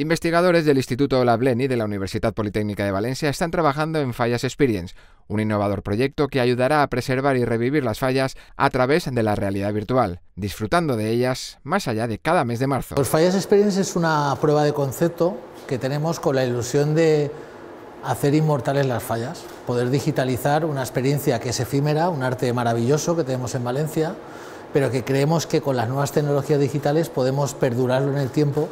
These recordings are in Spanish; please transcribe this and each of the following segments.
Investigadores del Instituto Lableni de la Universidad Politécnica de Valencia están trabajando en Fallas Experience, un innovador proyecto que ayudará a preservar y revivir las fallas a través de la realidad virtual, disfrutando de ellas más allá de cada mes de marzo. Pues Fallas Experience es una prueba de concepto que tenemos con la ilusión de hacer inmortales las fallas, poder digitalizar una experiencia que es efímera, un arte maravilloso que tenemos en Valencia, pero que creemos que con las nuevas tecnologías digitales podemos perdurarlo en el tiempo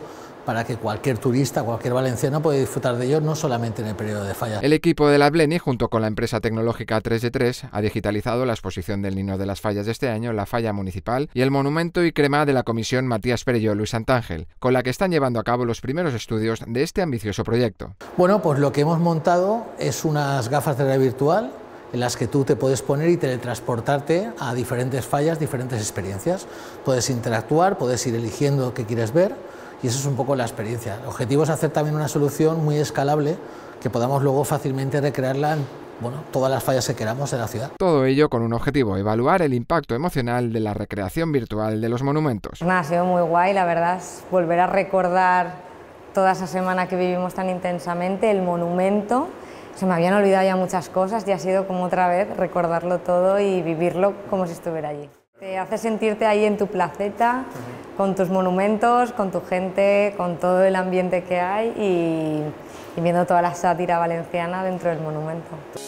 para que cualquier turista, cualquier valenciano pueda disfrutar de ello, no solamente en el periodo de fallas. El equipo de Lableni, junto con la empresa tecnológica 3D3, ha digitalizado la exposición del Ninot de las Fallas de este año, la Falla Municipal y el Monumento y Crema de la Comisión Matías Perelló y Luis Santángel, con la que están llevando a cabo los primeros estudios de este ambicioso proyecto. Bueno, pues lo que hemos montado es unas gafas de realidad virtual en las que tú te puedes poner y teletransportarte a diferentes fallas, diferentes experiencias. Puedes interactuar, puedes ir eligiendo qué quieres ver y eso es un poco la experiencia. El objetivo es hacer también una solución muy escalable que podamos luego fácilmente recrearla en todas las fallas que queramos en la ciudad. Todo ello con un objetivo, evaluar el impacto emocional de la recreación virtual de los monumentos. Ha sido muy guay, la verdad, es volver a recordar toda esa semana que vivimos tan intensamente, el monumento. Se me habían olvidado ya muchas cosas y ha sido como otra vez recordarlo todo y vivirlo como si estuviera allí. Te hace sentirte ahí en tu placeta, con tus monumentos, con tu gente, con todo el ambiente que hay y viendo toda la sátira valenciana dentro del monumento.